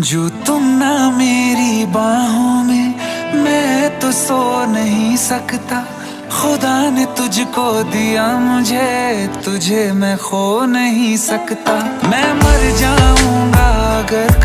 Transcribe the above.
जो तुम ना मेरी बाहों में मैं तो सो नहीं सकता। खुदा ने तुझको दिया मुझे, तुझे मैं खो नहीं सकता। मैं मर जाऊंगा अगर